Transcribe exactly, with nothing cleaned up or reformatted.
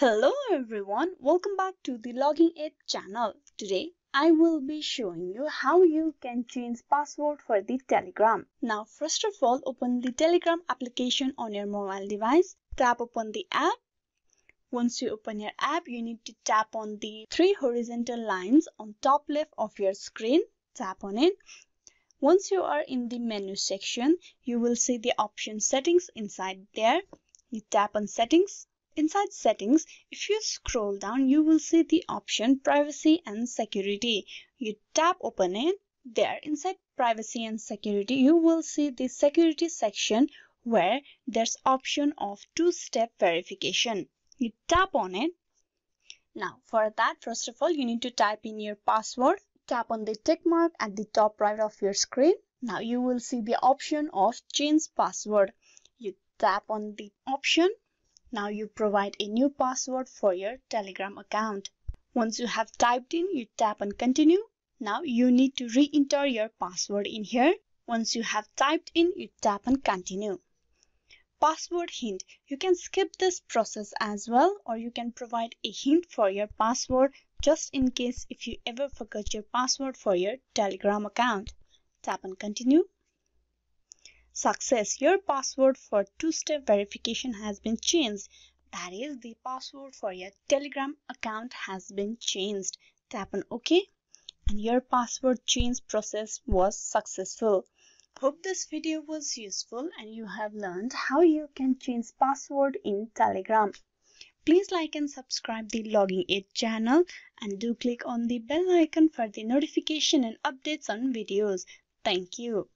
Hello everyone, welcome back to the Logging It channel. Today I will be showing you how you can change password for the Telegram. Now first of all, open the Telegram application on your mobile device. Tap open the app. Once you open your app, you need to tap on the three horizontal lines on top left of your screen. Tap on it. Once you are in the menu section, you will see the option settings inside there. You tap on settings. Inside settings, if you scroll down, you will see the option privacy and security. You tap open it. There, inside privacy and security, you will see the security section where there's option of two-step verification. You tap on it. Now, for that, first of all, you need to type in your password. Tap on the tick mark at the top right of your screen. Now, you will see the option of change password. You tap on the option. Now you provide a new password for your Telegram account. Once you have typed in, you tap on continue. Now you need to re-enter your password in here. Once you have typed in, you tap on continue. Password hint. You can skip this process as well, or you can provide a hint for your password just in case if you ever forget your password for your Telegram account. Tap on continue. Success. Your password for two-step verification has been changed. That is, the password for your Telegram account has been changed. Tap on OK. And your password change process was successful. Hope this video was useful and you have learned how you can change password in Telegram. Please like and subscribe the Logging It channel and do click on the bell icon for the notification and updates on videos. Thank you.